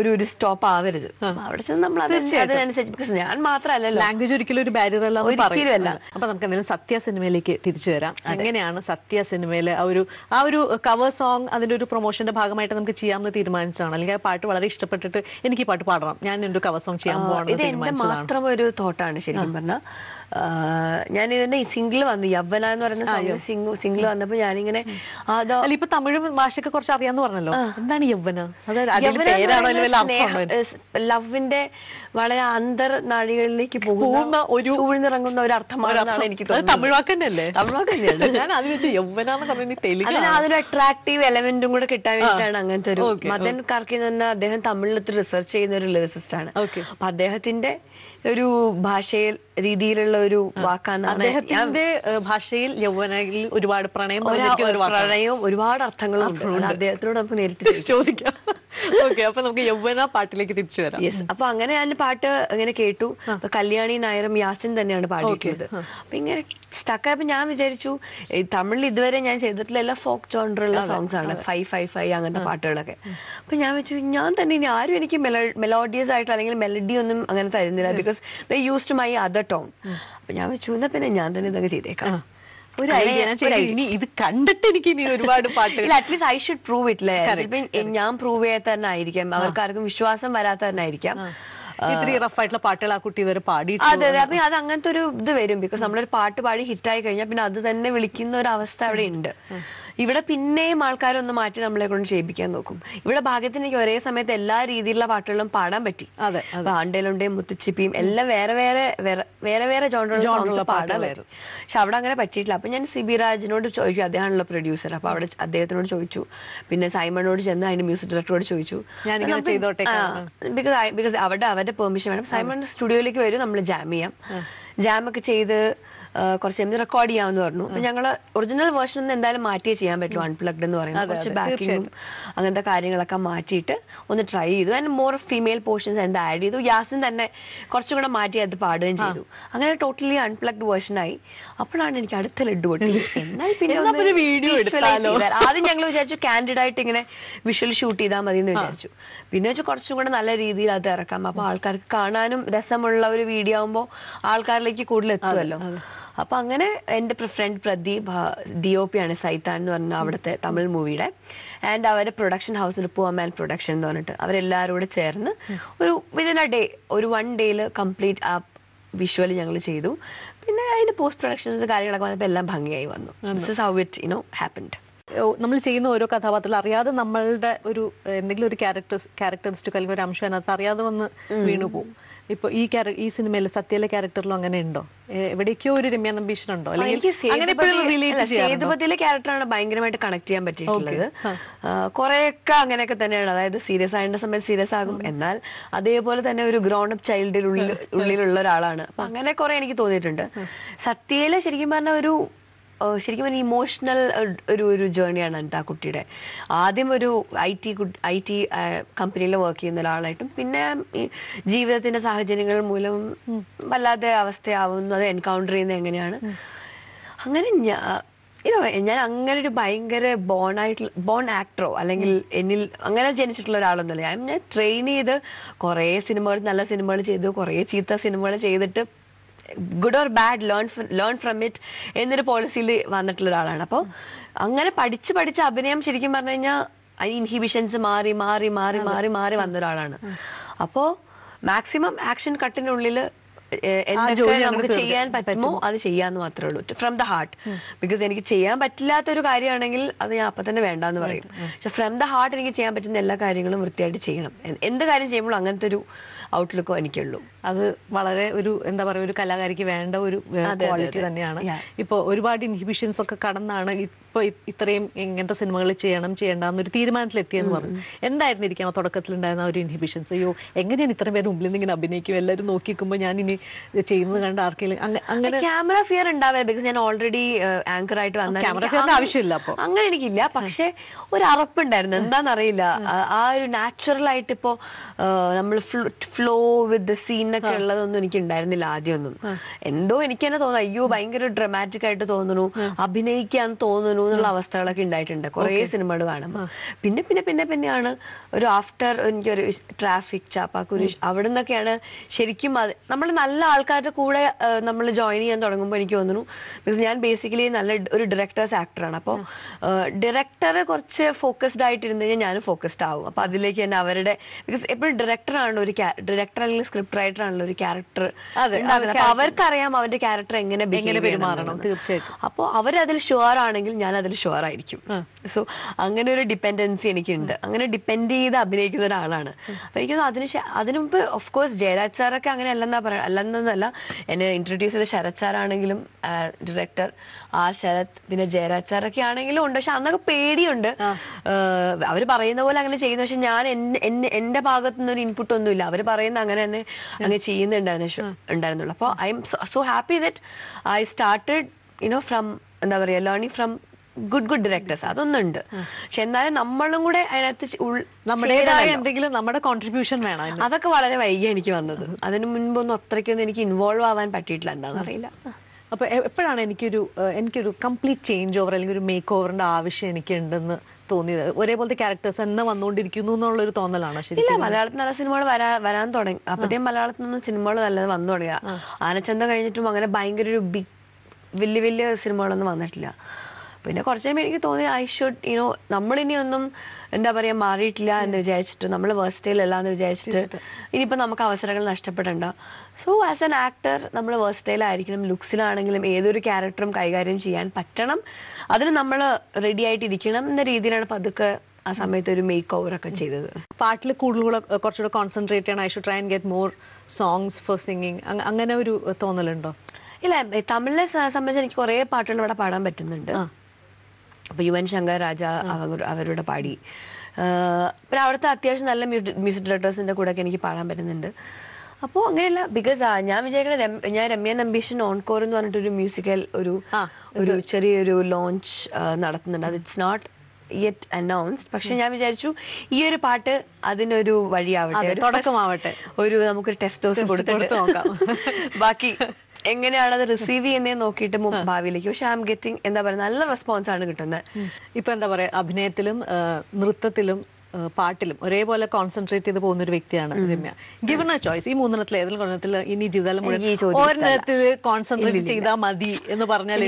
ഒരു സ്റ്റോപ്പ് ആവരുത്. അവിടെ ചെന്ന് നമ്മൾ അതിനനുസരിച്ച് ഞാൻ മാത്രമല്ല ലാംഗ്വേജ് ഒരിക്കലും ഒരു ബാരിയർ അല്ല, ഒരിക്കലും അല്ല. അപ്പൊ നമുക്ക് എന്തെങ്കിലും സത്യ സിനിമയിലേക്ക് തിരിച്ചു വരാം. എങ്ങനെയാണ് സത്യ സിനിമയിലെ ആ ഒരു കവർ സോങ് അതിന്റെ ഒരു പ്രൊമോഷന്റെ ഭാഗമായിട്ട് നമുക്ക് ചെയ്യാമെന്ന് തീരുമാനിച്ചാണ്, അല്ലെങ്കിൽ ആ പാട്ട് വളരെ ഇഷ്ടപ്പെട്ടിട്ട് എനിക്ക് ഈ പാട്ട് പാടണം, ഞാൻ എന്റെ കവർ സോങ് ചെയ്യാൻ പോകണം തീരുമാനിച്ചതാണ്? മാത്രം ഒരു തോട്ടാണ് ശരിക്കും പറഞ്ഞാൽ. ഞാൻ ഇതിന്റെ സിംഗിൾ വന്നു യവ്വന എന്ന് പറയുന്ന സിംഗിൾ വന്നപ്പോൾ ഞാനിങ്ങനെ ഇപ്പൊ തമിഴ് ഭാഷയൊക്കെ കുറച്ച് അറിയാന്ന് പറഞ്ഞല്ലോ, എന്താണ് യവ്വന? ലവിന്റെ വളരെ അന്തർനാഴികളിലേക്ക് പോകുന്ന ഒരു ചൂഴ്ന്നിറങ്ങുന്ന ഒരു അർത്ഥമാണെന്നാണ് എനിക്ക് തോന്നുന്നത്. തമിഴ് വാക്കല്ലേ, തമിഴ് വാക്കല്ലേ ഞാൻ അത് വെച്ച് യവ്വന എന്ന് പറഞ്ഞാൽ അതൊരു അട്രാക്റ്റീവ് എലമെന്റും കൂടെ കിട്ടാൻ വേണ്ടിയിട്ടാണ് അങ്ങനത്തെ ഒരു. മദൻ കാർക്കി എന്ന് പറഞ്ഞാൽ അദ്ദേഹം തമിഴിലൊത്ത് റിസർച്ച് ചെയ്യുന്ന ഒരു ലിറിസിസ്റ്റ് ആണ്. അപ്പൊ അദ്ദേഹത്തിന്റെ ഒരു ഭാഷയിൽ രീതിയിലുള്ള ഒരു വാക്കാണ്. അദ്ദേഹത്തിന്റെ ഭാഷയിൽ യൗവനയിൽ ഒരുപാട് പ്രണയവും ഒരുപാട് അർത്ഥങ്ങളും അദ്ദേഹത്തിനോട് നമുക്ക് നേരിട്ട് ചോദിക്കാം. ഓക്കെ, അപ്പൊ നമുക്ക് യൗവന പാട്ടിലേക്ക് തിരിച്ചു വരാം. യെസ്, അപ്പൊ അങ്ങനെ ഞാൻ പാട്ട് ഇങ്ങനെ കേട്ടു. കല്യാണി നായരും യാസിൻ തന്നെയാണ് പാടിയിട്ടുള്ളത്. അപ്പൊ ഇങ്ങനെ സ്റ്റക്കായപ്പോ ഞാൻ വിചാരിച്ചു തമിഴിൽ ഇതുവരെ ഞാൻ ചെയ്തിട്ടുള്ള എല്ലാ ഫോക്ക് ജോണറുള്ള സോങ്സ് ആണ് 555 അങ്ങനത്തെ പാട്ടുകളൊക്കെ. അപ്പൊ ഞാൻ വെച്ചു ഞാൻ തന്നെ ഇനി ആരും എനിക്ക് മെലോഡിയസ് ആയിട്ട് അല്ലെങ്കിൽ മെലഡി ഒന്നും അങ്ങനെ തരുന്നില്ല, because they use to my other tone. അപ്പൊ ഞാൻ വെച്ചു എന്നാ പിന്നെ ഞാൻ തന്നെ ഇതൊക്കെ ചെയ്തേക്കാം. ഇത് കണ്ടിട്ട് എനിക്ക് ഇനി ഒരുപാട് പാട്ടുകൾ at least I should prove it. ഞാൻ പ്രൂവ് ചെയ്യാത്ത തന്നെ ആയിരിക്കാം, അവർക്കാർക്കും വിശ്വാസം വരാത്ത തന്നെ ആയിരിക്കാം. ഇത്രയും റഫ് ആയിട്ടുള്ള പാട്ടുകൾ ആ കുട്ടി വരെ പാടി. അതെ അതെ, അപ്പം അത് അങ്ങനത്തെ ഒരു ഇത് വരും. ബിക്കോസ് നമ്മളൊരു പാട്ട് പാടി ഹിറ്റായി കഴിഞ്ഞാൽ പിന്നെ അത് തന്നെ വിളിക്കുന്ന ഒരു അവസ്ഥ അവിടെ ഉണ്ട്. ഇവിടെ പിന്നെയും ആൾക്കാരൊന്ന് മാറ്റി നമ്മളെ കൊണ്ട് ചെയ്യിപ്പിക്കാൻ നോക്കും. ഇവിടെ ഭാഗ്യത്തിന് എനിക്ക് ഒരേ സമയത്ത് എല്ലാ രീതിയിലുള്ള പാട്ടുകളും പാടാൻ പറ്റി. അതെ, ആണ്ടേലുണ്ടേയും മുത്തുച്ചിപ്പിയും എല്ലാം വേറെ വേറെ വേറെ വേറെ ജോണറുള്ള പാടാൻ പറ്റും. പക്ഷെ അവിടെ അങ്ങനെ പറ്റിയിട്ടില്ല. അപ്പം ഞാൻ സിബിരാജിനോട് ചോദിച്ചു, അദ്ദേഹമാണല്ലോ പ്രൊഡ്യൂസർ. അപ്പോൾ അവിടെ അദ്ദേഹത്തിനോട് ചോദിച്ചു, പിന്നെ സൈമണോട് ചെന്ന് അതിൻ്റെ മ്യൂസിക് ഡയറക്ടറോട് ചോദിച്ചു, ബിക്കോസ് അവിടെ അവരുടെ പെർമിഷൻ വേണം. സൈമൺ സ്റ്റുഡിയോയിലേക്ക് വരും, നമ്മൾ ജാം ചെയ്യാം. ജാമൊക്കെ ചെയ്ത് കുറച്ച് കഴിഞ്ഞ് റെക്കോർഡ് ചെയ്യാമെന്ന് പറഞ്ഞു. അപ്പം ഞങ്ങൾ ഒറിജിനൽ വേർഷൻ ഒന്നും എന്തായാലും മാറ്റിയേ ചെയ്യാൻ പറ്റുള്ളൂ. അൺപ്ലഗ്ഡ് എന്ന് പറയുന്നത് കുറച്ച് ബാക്കിങ്ങും അങ്ങനത്തെ കാര്യങ്ങളൊക്കെ മാറ്റിയിട്ട് ഒന്ന് ട്രൈ ചെയ്തു. ആൻഡ് മോർ ഫീമെയിൽ പോർഷൻസ് എന്താ ആഡ് ചെയ്തു. യാസിൻ തന്നെ കുറച്ചും കൂടെ മാറ്റി അത് പാടുകയും ചെയ്തു. അങ്ങനെ ടോട്ടലി അൺപ്ലഗ്ഡ് വേർഷനായി. അപ്പോഴാണ് എനിക്ക് അടുത്ത ലഡ്ഡു പൊട്ടി. എന്നാൽ പിന്നെ വീഡിയോ എടുത്താലോ. ആദ്യം ഞങ്ങൾ വിചാരിച്ചു കാൻഡിഡ് ആയിട്ട് ഇങ്ങനെ വിഷ്വൽ ഷൂട്ട് ചെയ്താൽ മതി എന്ന് വിചാരിച്ചു. പിന്നെ വെച്ചാൽ കുറച്ചും കൂടെ നല്ല രീതിയിൽ അത് ഇറക്കാം. അപ്പോൾ ആൾക്കാർക്ക് കാണാനും രസമുള്ള ഒരു വീഡിയോ ആകുമ്പോൾ ആൾക്കാരിലേക്ക് കൂടുതൽ എത്തുമല്ലോ. അപ്പം അങ്ങനെ എൻ്റെ ഫ്രണ്ട് പ്രദീപ് DOP ആണ് സൈത്താൻ എന്ന് പറഞ്ഞ അവിടുത്തെ തമിഴ് മൂവിയുടെ. ആൻഡ് അവരുടെ പ്രൊഡക്ഷൻ ഹൗസിൽ പൂവമാൻ പ്രൊഡക്ഷൻ എന്ന് പറഞ്ഞിട്ട് അവരെല്ലാവരും കൂടെ ചേർന്ന് ഒരു വിതിൻ എ ഡേ, ഒരു വൺ ഡേയിൽ കംപ്ലീറ്റ് ആ വിഷ്വൽ ഞങ്ങൾ ചെയ്തു. പിന്നെ അതിൻ്റെ പോസ്റ്റ് പ്രൊഡക്ഷൻസ് കാര്യങ്ങളൊക്കെ വന്നപ്പോൾ എല്ലാം ഭംഗിയായി വന്നു. This is how it happened. നമ്മൾ ചെയ്യുന്ന ഓരോ കഥാപാത്രത്തിൽ അറിയാതെ നമ്മളുടെ ഒരു എന്തെങ്കിലും ഒരു ക്യാരക്ടറിസ്റ്റിക് അല്ലെങ്കിൽ ഒരു അംശം അതിനകത്ത് അറിയാതെ വന്ന് വീണു പോകും. ഇപ്പോൾ ഈ സിനിമയിൽ സത്യയിലെ ക്യാരക്ടറിലും അങ്ങനെ ഉണ്ടോ? എവിടേക്കോ ഒരു രമ്യ നമ്പീഷനുണ്ടോ? സേതുപതിയിലെ ക്യാരക്ടറാണ് ഭയങ്കരമായിട്ട് കണക്ട് ചെയ്യാൻ പറ്റിയിട്ടുള്ളത്. കുറെയൊക്കെ അങ്ങനെയൊക്കെ തന്നെയാണ്. അതായത് സീരിയസ് ആകേണ്ട സമയത്ത് സീരിയസ് ആകും, എന്നാൽ അതേപോലെ തന്നെ ഒരു ഗ്രോൺ അപ്പ് ചൈൽഡിൽ ഉള്ളിലുള്ള ഒരാളാണ്. അപ്പം അങ്ങനെ കുറെ എനിക്ക് തോന്നിയിട്ടുണ്ട്. സത്യയിലെ ശരിക്കും പറഞ്ഞാൽ ഒരു ഇമോഷണൽ ഒരു ജേണിയാണ് എൻ്റെ ആ കുട്ടിയുടെ. ആദ്യം ഒരു ഐ ടി കമ്പനിയിൽ വർക്ക് ചെയ്യുന്ന ഒരാളായിട്ടും പിന്നെ ജീവിതത്തിൻ്റെ സാഹചര്യങ്ങൾ മൂലം വല്ലാതെ അവസ്ഥയാവുന്നത് എൻകൗണ്ടർ ചെയ്യുന്നത് എങ്ങനെയാണ്. അങ്ങനെ ഞാൻ അങ്ങനെ ഒരു ഭയങ്കര ബോൺ ആക്ടറോ അല്ലെങ്കിൽ എന്നിൽ അങ്ങനെ ജനിച്ചിട്ടുള്ള ഒരാളൊന്നുമല്ല. ഞാൻ ട്രെയിൻ ചെയ്ത് കുറേ സിനിമകൾ, നല്ല സിനിമകൾ ചെയ്തു, കുറേ ചീത്ത സിനിമകൾ ചെയ്തിട്ട് good or bad learn from it എന്നൊരു പോളിസിയിൽ വന്നിട്ടുള്ള ഒരാളാണ്. അപ്പോൾ അങ്ങനെ പഠിച്ച് പഠിച്ച് അഭിനയം ശരിക്കും പറഞ്ഞു കഴിഞ്ഞാൽ അതിന് ഇൻഹിബിഷൻസ് മാറി മാറി മാറി മാറി മാറി വന്നൊരാളാണ്. അപ്പോൾ മാക്സിമം ആക്ഷൻ കട്ടിനുള്ളിൽ നമുക്ക് ചെയ്യാൻ പറ്റുമോ അത് ചെയ്യാമെന്ന് മാത്രമേ ഉള്ളൂ, ഫ്രം ദ ഹാർട്ട്. ബിക്കോസ് എനിക്ക് ചെയ്യാൻ പറ്റില്ലാത്തൊരു കാര്യമാണെങ്കിൽ അത് ഞാൻ അപ്പം തന്നെ വേണ്ടാന്ന് പറയും. പക്ഷെ ഫ്രം ദ ഹാർട്ട് എനിക്ക് ചെയ്യാൻ പറ്റുന്ന എല്ലാ കാര്യങ്ങളും വൃത്തിയായിട്ട് ചെയ്യണം. എന്ത് കാര്യം ചെയ്യുമ്പോഴും അങ്ങനത്തെ ഒരു ഔട്ട്ലുക്കോ എനിക്കുള്ളൂ. അത് വളരെ ഒരു എന്താ പറയുക, ഒരു കലാകാരിക്ക് വേണ്ട ഒരു ക്വാളിറ്റി തന്നെയാണ്. ഇപ്പോൾ ഒരുപാട് ഇൻഹിബിഷൻസ് ഒക്കെ കടന്നാണ് ഇപ്പോൾ ഇത്രയും ഇങ്ങനത്തെ സിനിമകൾ ചെയ്യണം ചെയ്യേണ്ടെന്നൊരു തീരുമാനത്തിലെത്തിയെന്ന് പറഞ്ഞു. എന്തായിരുന്നു ഇരിക്കാം തുടക്കത്തിലുണ്ടായിരുന്ന ഒരു ഇൻഹിബിഷൻസ്? അയ്യോ, എങ്ങനെയാണ് ഇത്ര പേര് മുമ്പിൽ നിന്ന് ഇങ്ങനെ അഭിനയിക്കും, എല്ലാവരും നോക്കി നിൽക്കുമ്പോൾ ഞാൻ ഇനി ചെയ്യുന്നത് കണ്ട് ആർക്കെങ്കിലും അങ്ങനെ ക്യാമറ ഫിയർ ഉണ്ടാവില്ല. ബിക്കോസ് ഞാൻ ഓൾറെഡി ആങ്കർ ആയിട്ട് വന്ന ക്യാമറ ഫിയറിന്റെ ആവശ്യമില്ല. അപ്പോൾ അങ്ങനെ എനിക്കില്ല. പക്ഷേ ഒരു അറപ്പുണ്ടായിരുന്നു, എന്താണെന്നറിയില്ല. ആ ഒരു നാച്ചുറലായിട്ട് ഇപ്പോൾ നമ്മൾ ഫ്ലോ വിത്ത് ദ സീനൊക്കെ ഉള്ളതൊന്നും എനിക്ക് ഉണ്ടായിരുന്നില്ല ആദ്യമൊന്നും. എന്തോ എനിക്ക് തന്നെ തോന്നുന്നു, അയ്യോ ഭയങ്കര ഡ്രമാറ്റിക് ആയിട്ട് തോന്നുന്നു, അഭിനയിക്കാൻ തോന്നുന്നു എന്നുള്ള അവസ്ഥകളൊക്കെ ഉണ്ടായിട്ടുണ്ട് കുറേ സിനിമകൾ കാണുമ്പോൾ. പിന്നെ പിന്നെ പിന്നെ പിന്നെയാണ് ഒരു ആഫ്റ്റർ എനിക്കൊരു ട്രാഫിക്, ചാപ്പാക്കുരിശ്, അവിടെ നിന്നൊക്കെയാണ് ശരിക്കും നമ്മൾ നല്ല ആൾക്കാരുടെ കൂടെ നമ്മൾ ജോയിൻ ചെയ്യാൻ തുടങ്ങുമ്പോൾ എനിക്ക് തോന്നുന്നു. ബിക്കോസ് ഞാൻ ബേസിക്കലി നല്ല ഒരു ഡയറക്ടേഴ്സ് ആക്ടറാണ്. അപ്പോൾ ഡയറക്ടർ കുറച്ച് ഫോക്കസ്ഡ് ആയിട്ടിരുന്നു കഴിഞ്ഞാൽ ഞാനും ഫോക്കസ്ഡ് ആവും. അപ്പോൾ അതിലേക്ക് തന്നെ അവരുടെ ബിക്കോസ് എപ്പോഴും ഡയറക്ടറാണ് ഒരു ഡയറക്ടർ അല്ലെങ്കിൽ സ്ക്രിപ്റ്റ് റൈറ്റർ ആണല്ലോ ഒരു ക്യാരക്ടർ. അവർക്കറിയാം അവന്റെ ക്യാരക്ടർ എങ്ങനെ പെരുമാറണം. തീർച്ചയായിട്ടും. അപ്പോൾ അവരതിൽ ഷുവർ ആണെങ്കിൽ ഞാൻ അതിൽ ഷുവർ ആയിരിക്കും. സോ അങ്ങനെ ഒരു ഡിപ്പെൻഡൻസി എനിക്കുണ്ട്. അങ്ങനെ ഡിപ്പെൻഡ് ചെയ്ത് അഭിനയിക്കുന്ന ഒരാളാണ്. അപ്പോൾ എനിക്ക് അതിനു മുമ്പ് ഓഫ്കോഴ്സ് ജയരാജ് സാറൊക്കെ അങ്ങനെ അല്ലെന്നല്ല. എന്നെ ഇൻട്രൊഡ്യൂസ് ചെയ്ത ശരത് സാറാണെങ്കിലും ഡയറക്ടർ ആർ ശരത്, പിന്നെ ജയരാജ് സാറൊക്കെ ആണെങ്കിലും ഉണ്ട്. പക്ഷെ അന്നൊക്കെ പേടിയുണ്ട് അവർ പറയുന്ന പോലെ അങ്ങനെ ചെയ്യുന്നു. പക്ഷെ ഞാൻ എൻ്റെ ഭാഗത്തു നിന്നൊരു ഇൻപുട്ട് ഒന്നുമില്ല. അവർ പറയുന്ന അങ്ങനെ തന്നെ അങ്ങനെ ചെയ്യുന്നുണ്ടായിരുന്നുള്ളൂ. അപ്പോൾ I'm so happy that I started from എന്താ പറയുക ലേണിംഗ് ഫ്രം ഗുഡ് ഡയറക്ടേഴ്സ്. അതൊന്നുണ്ട്. പക്ഷെ എന്നാലും നമ്മളും കൂടെ അതിനകത്ത് കോൺട്രിബ്യൂഷൻ വേണം. അതൊക്കെ വളരെ വൈകിയാണ് എനിക്ക് വന്നത്. അതിന് മുൻപൊന്നും അത്രയ്ക്കൊന്നും എനിക്ക് ഇൻവോൾവ് ആവാൻ പറ്റിയിട്ടില്ല, എന്താണെന്നറിയില്ല. അപ്പോൾ എപ്പോഴാണ് എനിക്കൊരു കംപ്ലീറ്റ് ചേഞ്ച് ഓവർ അല്ലെങ്കിൽ ഒരു മേക്ക് ഓവറിൻ്റെ ആവശ്യം എനിക്കുണ്ടെന്ന് തോന്നിയത്? ഒരേപോലത്തെ ക്യാരക്ടേഴ്സ് തന്നെ വന്നുകൊണ്ടിരിക്കുന്നു എന്നുള്ളൊരു തോന്നലാണ്. ശരിയല്ല, മലയാളത്തിൽ നല്ല സിനിമകൾ വരാൻ തുടങ്ങി. അപ്പോഴത്തേക്കും മലയാളത്തിൽ നിന്നും സിനിമകൾ നല്ലത് വന്നു തുടങ്ങിയ ആനച്ചന്ത കഴിഞ്ഞിട്ടും അങ്ങനെ ഭയങ്കര ഒരു വലിയ വലിയ സിനിമകളൊന്നും വന്നിട്ടില്ല. പിന്നെ കുറച്ച് നേരം എനിക്ക് തോന്നി ഐ ഷുഡ് യുനോ നമ്മളിനി ഒന്നും എന്താ പറയുക മാറിയിട്ടില്ല എന്ന് വിചാരിച്ചിട്ട് നമ്മൾ വേഴ്സ്റ്റൈൽ അല്ല എന്ന് വിചാരിച്ചിട്ട് ഇനിയിപ്പോൾ നമുക്ക് അവസരങ്ങൾ നഷ്ടപ്പെടേണ്ട. സോ ആസ് എൻ ആക്ടർ നമ്മൾ വേഴ്സ്റ്റൈൽ ആയിരിക്കണം, ലുക്സിലാണെങ്കിലും ഏതൊരു ക്യാരക്ടറും കൈകാര്യം ചെയ്യാൻ പറ്റണം, അതിന് നമ്മൾ റെഡി ആയിട്ടിരിക്കണം എന്ന രീതിയിലാണ് പതുക്കെ ആ സമയത്ത് ഒരു മേക്ക് ഓവറൊക്കെ ചെയ്തത്. പാട്ടിൽ കൂടുതൽ കുറച്ചുകൂടെ കോൺസെൻട്രേറ്റ് ചെയ്യണം, I should try and get more songs for singing, അങ്ങനെ ഒരു തോന്നലുണ്ടോ? ഇല്ല, തമിഴിനെ സംബന്ധിച്ച് എനിക്ക് കുറേ പാട്ടുകൾ ഇവിടെ പാടാൻ പറ്റുന്നുണ്ട്. അപ്പോൾ യുവൻ ശങ്കർ രാജ അവരുടെ പാടി, പിന്നെ അവിടുത്തെ അത്യാവശ്യം നല്ല മ്യൂസിക് ഡയറക്ടേഴ്സിൻ്റെ കൂടെയൊക്കെ എനിക്ക് പാടാൻ പറ്റുന്നുണ്ട്. അപ്പോൾ അങ്ങനെയല്ല, ബിക്കോസ് ഞാൻ വിചാരിക്കുന്നത് ഞാൻ രമ്യ നമ്പീഷൻ ഓൺകോർ എന്ന് പറഞ്ഞിട്ടൊരു മ്യൂസിക്കൽ ഒരു ചെറിയൊരു ലോഞ്ച് നടത്തുന്നുണ്ട്. അത് ഇറ്റ്സ് നോട്ട് യെറ്റ് അനൗൺസ്ഡ്, പക്ഷെ ഞാൻ വിചാരിച്ചു ഈ ഒരു പാട്ട് അതിനൊരു വഴിയാവട്ടെ, തുടക്കമാവട്ടെ, ഒരു നമുക്കൊരു ടെസ്റ്റ് ഡോസ് കൊടുത്തിട്ട് നോക്കാം, ബാക്കി എങ്ങനെയാണത് റിസീവ് ചെയ്യുന്നത് നോക്കിയിട്ട് ഭാവിയിലേക്ക്. പക്ഷെ ഐ ആം ഗെറ്റിംഗ് എന്താ പറയുക നല്ല റെസ്പോൺസാണ് കിട്ടുന്നത്. ഇപ്പം എന്താ പറയുക, അഭിനയത്തിലും നൃത്തത്തിലും പാട്ടിലും ഒരേപോലെ കോൺസെൻട്രേറ്റ് ചെയ്ത് പോകുന്ന ഒരു വ്യക്തിയാണ് രമ്യ. ഗിവൺ എ ചോയ്സ്, ഈ മൂന്നെണ്ണത്തിൽ ഏതെങ്കിലും ഒരെണ്ണത്തിൽ ഇനി ജീവിതം ഒരെണ്ണത്തിൽ കോൺസെൻട്രേറ്റ് ചെയ്താൽ മതി എന്ന് പറഞ്ഞാൽ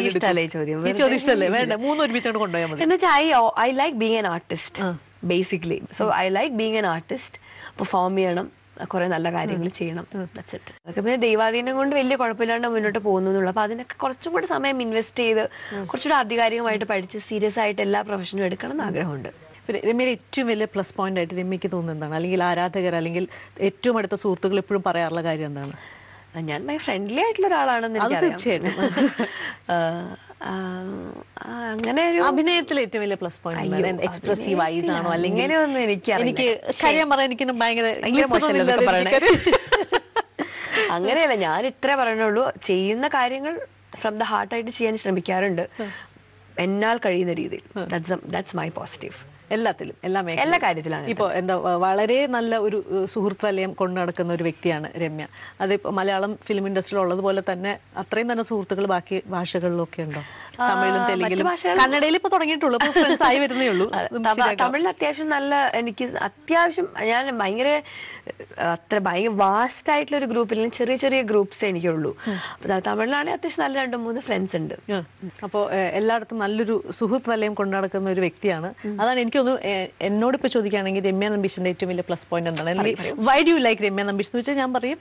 മൂന്ന് ഒരുമിച്ചുകൊണ്ട് കൊണ്ടുപോയാൽ മതി എന്നുവെച്ചാൽ I like being an artist basically. So I like being an artist, perform ചെയ്യണം, കുറെ നല്ല കാര്യങ്ങൾ ചെയ്യണം, അതൊക്കെ പിന്നെ ദൈവാധീനം കൊണ്ട് വലിയ കുഴപ്പമില്ലാണ്ട് മുന്നോട്ട് പോകുന്നുള്ളൂ. അപ്പോൾ അതിനൊക്കെ കുറച്ചും കൂടെ സമയം ഇൻവെസ്റ്റ് ചെയ്ത് കുറച്ചുകൂടെ ആധികാരികമായിട്ട് പഠിച്ച് സീരിയസ് ആയിട്ട് എല്ലാ പ്രൊഫഷനും എടുക്കണം എന്ന് ആഗ്രഹമുണ്ട്. രമ്യയുടെ ഏറ്റവും വലിയ പ്ലസ് പോയിന്റ് ആയിട്ട് രമ്യയ്ക്ക് തോന്നുന്നതാണ്, അല്ലെങ്കിൽ ആരാധകർ അല്ലെങ്കിൽ ഏറ്റവും അടുത്ത സുഹൃത്തുക്കൾ എപ്പോഴും പറയാറുള്ള കാര്യം എന്താണ്? ഞാൻ ഭയങ്കര ഫ്രണ്ട്ലി ആയിട്ടുള്ള ഒരാളാണെന്ന് എനിക്ക് തീർച്ചയായിട്ടും അങ്ങനെ ഒരു അഭിനയത്തിൽ ഏറ്റവും വലിയ പ്ലസ് പോയിന്റ് എക്സ്പ്രസീവ് വൈസ് ആണോ അല്ലെങ്കിൽ ഇങ്ങനെയൊന്നും എനിക്ക് കാര്യം പറയാൻ എനിക്ക് ഭയങ്കര അങ്ങനെയല്ല, ഞാൻ ഇത്രേ പറയണുള്ളൂ. ചെയ്യുന്ന കാര്യങ്ങൾ ഫ്രം ദ ഹാർട്ടായിട്ട് ചെയ്യാൻ ശ്രമിക്കാറുണ്ട് എന്നാൽ കഴിയുന്ന രീതിയിൽ. ദാറ്റ്സ് മൈ പോസിറ്റീവ് എല്ലാത്തിലും, എല്ലാ കാര്യത്തിലാണ്. ഇപ്പോൾ എന്താ വളരെ നല്ല ഒരു സുഹൃത്ത് വലയം കൊണ്ടു നടക്കുന്ന ഒരു വ്യക്തിയാണ് രമ്യ. അതിപ്പോൾ മലയാളം ഫിലിം ഇൻഡസ്ട്രിയിൽ ഉള്ളതുപോലെ തന്നെ അത്രയും തന്നെ സുഹൃത്തുക്കൾ ബാക്കി ഭാഷകളിലൊക്കെ ഉണ്ടോ? തമിഴിലും തെലുങ്കിലും കന്നഡയിൽ ഇപ്പോൾ തുടങ്ങിയിട്ടുള്ളൂ, ഫ്രണ്ട്സായി വരുന്നേ ഉള്ളൂ. തമിഴിൽ അത്യാവശ്യം നല്ല എനിക്ക് അത്യാവശ്യം ഞാൻ ഭയങ്കര അത്ര ഭയങ്കര വാസ്റ്റ് ആയിട്ടുള്ള ഒരു ഗ്രൂപ്പിൽ ചെറിയ ചെറിയ ഗ്രൂപ്പ്സേ എനിക്കുള്ളൂ. തമിഴിലാണെങ്കിൽ അത്യാവശ്യം നല്ല 2-3 ഫ്രണ്ട്സ് ഉണ്ട്. അപ്പോൾ എല്ലായിടത്തും നല്ലൊരു സുഹൃത്ത് വലയം കൊണ്ടു നടക്കുന്ന ഒരു വ്യക്തിയാണ്. അതാണ് എനിക്ക് എന്നോട് ഇപ്പൊ ചോദിക്കുകയാണെങ്കിൽ രമ്യ നമ്പീഷിന്റെ ഏറ്റവും വലിയ പ്ലസ് പോയിന്റ് എന്താണ്? Why do you like Ramya Nambeesh എന്ന് വെച്ചാൽ ഞാൻ പറയും